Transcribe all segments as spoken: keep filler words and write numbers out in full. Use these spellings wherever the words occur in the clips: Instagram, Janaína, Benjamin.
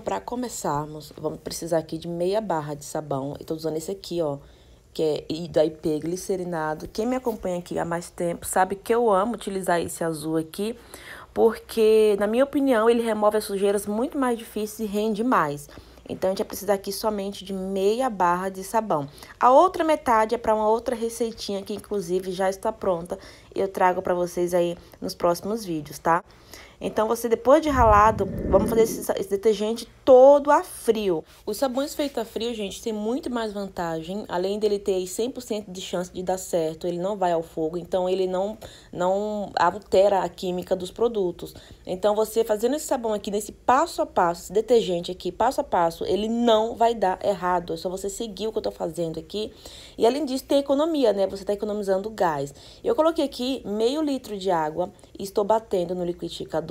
Então, para começarmos, vamos precisar aqui de meia barra de sabão. Eu tô usando esse aqui, ó, que é I P glicerinado. Quem me acompanha aqui há mais tempo sabe que eu amo utilizar esse azul aqui, porque, na minha opinião, ele remove as sujeiras muito mais difíceis e rende mais. Então, a gente vai precisar aqui somente de meia barra de sabão. A outra metade é para uma outra receitinha que, inclusive, já está pronta. Eu trago para vocês aí nos próximos vídeos, tá? Então, você, depois de ralado, vamos fazer esse, esse detergente todo a frio. Os sabões feitos a frio, gente, tem muito mais vantagem. Além dele ter cem por cento de chance de dar certo, ele não vai ao fogo. Então, ele não, não altera a química dos produtos. Então, você fazendo esse sabão aqui, nesse passo a passo, esse detergente aqui, passo a passo, ele não vai dar errado. É só você seguir o que eu tô fazendo aqui. E, além disso, tem economia, né? Você tá economizando gás. Eu coloquei aqui meio litro de água e estou batendo no liquidificador.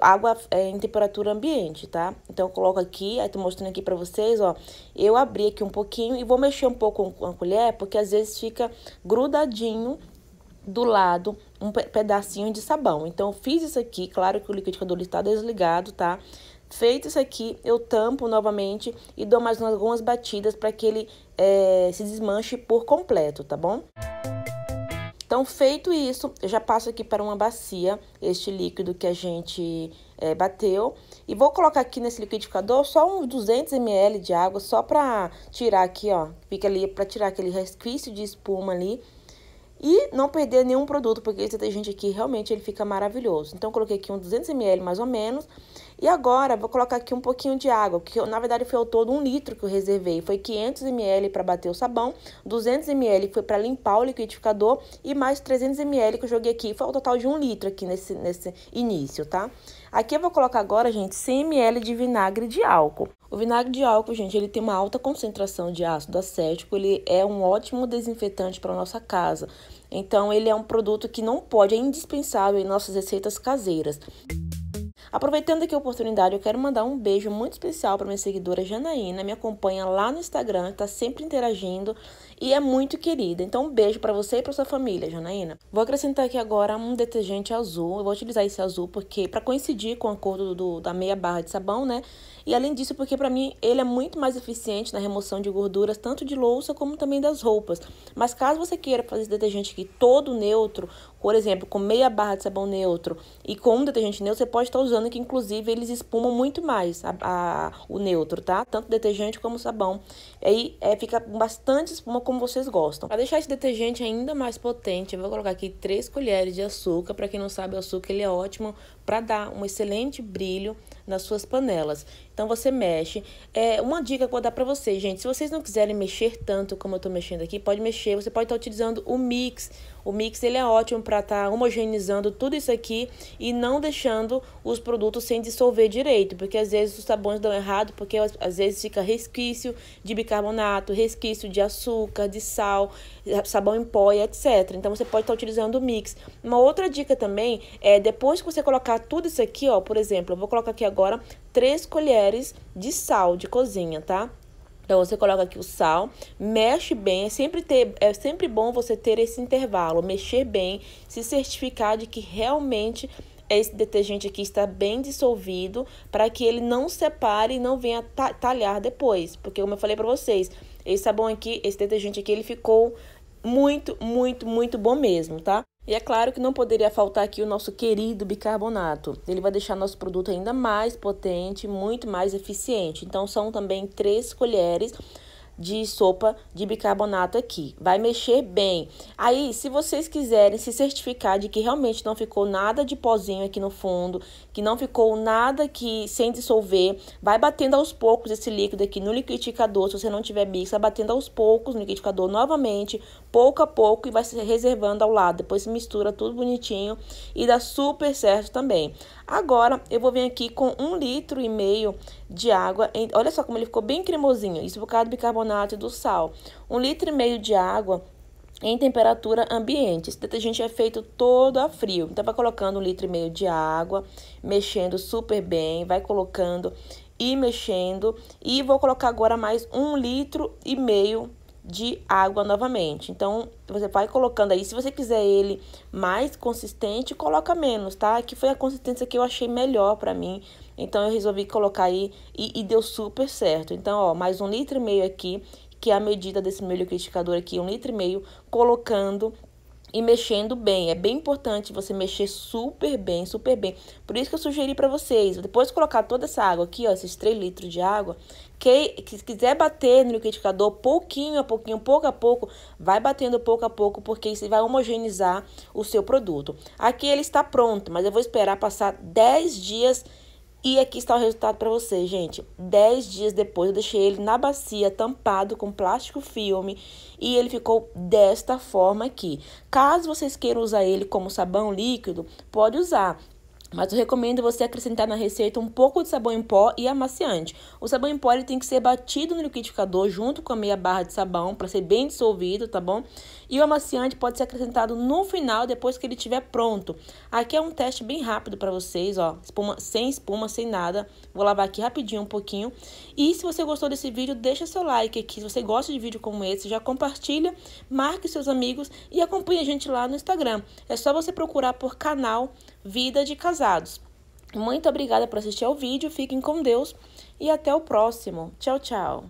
Água é, em temperatura ambiente, tá? Então, eu coloco aqui, aí tô mostrando aqui pra vocês, ó. Eu abri aqui um pouquinho e vou mexer um pouco com a colher, porque às vezes fica grudadinho do lado um pedacinho de sabão. Então, eu fiz isso aqui, claro que o liquidificador está desligado, tá? Feito isso aqui, eu tampo novamente e dou mais algumas batidas pra que ele é, se desmanche por completo, tá bom? Então, feito isso, eu já passo aqui para uma bacia este líquido que a gente é, bateu. E vou colocar aqui nesse liquidificador só uns duzentos mililitros de água, só para tirar aqui, ó. Fica ali para tirar aquele resquício de espuma ali. E não perder nenhum produto, porque esse detergente aqui realmente ele fica maravilhoso. Então, eu coloquei aqui uns duzentos mililitros mais ou menos. E agora, vou colocar aqui um pouquinho de água, que na verdade foi ao todo um litro que eu reservei. Foi quinhentos mililitros para bater o sabão, duzentos mililitros foi para limpar o liquidificador e mais trezentos mililitros que eu joguei aqui. Foi o total de um litro aqui nesse, nesse início, tá? Aqui eu vou colocar agora, gente, cem mililitros de vinagre de álcool. O vinagre de álcool, gente, ele tem uma alta concentração de ácido acético, ele é um ótimo desinfetante para nossa casa. Então, ele é um produto que não pode, é indispensável em nossas receitas caseiras. Aproveitando aqui a oportunidade, eu quero mandar um beijo muito especial para minha seguidora Janaína, me acompanha lá no Instagram, tá sempre interagindo e é muito querida. Então, um beijo para você e para sua família, Janaína. Vou acrescentar aqui agora um detergente azul. Eu vou utilizar esse azul porque para coincidir com a cor do, do, da meia barra de sabão, né? E além disso, porque para mim ele é muito mais eficiente na remoção de gorduras, tanto de louça como também das roupas. Mas caso você queira fazer esse detergente aqui todo neutro, por exemplo, com meia barra de sabão neutro e com um detergente neutro, você pode estar usando que inclusive eles espumam muito mais a, a, o neutro, tá? Tanto detergente como sabão. Aí é, fica bastante espuma como vocês gostam. Para deixar esse detergente ainda mais potente, eu vou colocar aqui três colheres de açúcar. Para quem não sabe, o açúcar ele é ótimo para dar um excelente brilho nas suas panelas. Então, você mexe. É, uma dica que eu vou dar para vocês, gente. Se vocês não quiserem mexer tanto como eu tô mexendo aqui, pode mexer. Você pode estar utilizando o mix. O mix, ele é ótimo para estar homogeneizando tudo isso aqui e não deixando os produtos sem dissolver direito. Porque, às vezes, os sabões dão errado, porque, às vezes, fica resquício de bicarbonato, resquício de açúcar, de sal, sabão em pó e etcétera. Então, você pode estar utilizando o mix. Uma outra dica também é, depois que você colocar tudo isso aqui, ó, por exemplo, eu vou colocar aqui agora três colheres de sal de cozinha, tá? Então, você coloca aqui o sal, mexe bem, é sempre, ter, é sempre bom você ter esse intervalo, mexer bem, se certificar de que realmente esse detergente aqui está bem dissolvido, para que ele não separe e não venha ta- talhar depois, porque como eu falei pra vocês, esse sabão aqui, esse detergente aqui, ele ficou muito, muito, muito bom mesmo, tá? E é claro que não poderia faltar aqui o nosso querido bicarbonato. Ele vai deixar nosso produto ainda mais potente, muito mais eficiente. Então, são também três colheres de sopa de bicarbonato aqui. Vai mexer bem. Aí, se vocês quiserem se certificar de que realmente não ficou nada de pozinho aqui no fundo, que não ficou nada aqui sem dissolver, vai batendo aos poucos esse líquido aqui no liquidificador. Se você não tiver mix, vai batendo aos poucos no liquidificador novamente, pouco a pouco, e vai se reservando ao lado. Depois se mistura tudo bonitinho e dá super certo também. Agora, eu vou vir aqui com um litro e meio de água. Olha só como ele ficou bem cremosinho. Isso por causa do bicarbonato e do sal. Um litro e meio de água em temperatura ambiente. Esse detergente é feito todo a frio. Então, vai colocando um litro e meio de água, mexendo super bem, vai colocando e mexendo. E vou colocar agora mais um litro e meio de água novamente. Então, você vai colocando aí. Se você quiser ele mais consistente, coloca menos, tá? Aqui foi a consistência que eu achei melhor pra mim. Então, eu resolvi colocar aí e, e deu super certo. Então, ó, mais um litro e meio aqui, que é a medida desse meu liquidificador aqui, um litro e meio, colocando e mexendo bem. É bem importante você mexer super bem, super bem. Por isso que eu sugeri pra vocês, depois de colocar toda essa água aqui, ó, esses três litros de água, que, que quiser bater no liquidificador pouquinho a pouquinho, pouco a pouco, vai batendo pouco a pouco, porque isso vai homogeneizar o seu produto. Aqui ele está pronto, mas eu vou esperar passar dez dias. E aqui está o resultado para vocês, gente. dez dias depois eu deixei ele na bacia, tampado com plástico filme. E ele ficou desta forma aqui. Caso vocês queiram usar ele como sabão líquido, pode usar. Mas eu recomendo você acrescentar na receita um pouco de sabão em pó e amaciante. O sabão em pó ele tem que ser batido no liquidificador junto com a meia barra de sabão para ser bem dissolvido, tá bom? E o amaciante pode ser acrescentado no final, depois que ele estiver pronto. Aqui é um teste bem rápido para vocês, ó, espuma, sem espuma, sem nada. Vou lavar aqui rapidinho um pouquinho. E se você gostou desse vídeo, deixa seu like aqui. Se você gosta de vídeo como esse, já compartilha, marque seus amigos e acompanhe a gente lá no Instagram. É só você procurar por canal Vida de Casal. Muito obrigada por assistir ao vídeo, fiquem com Deus e até o próximo. Tchau, tchau!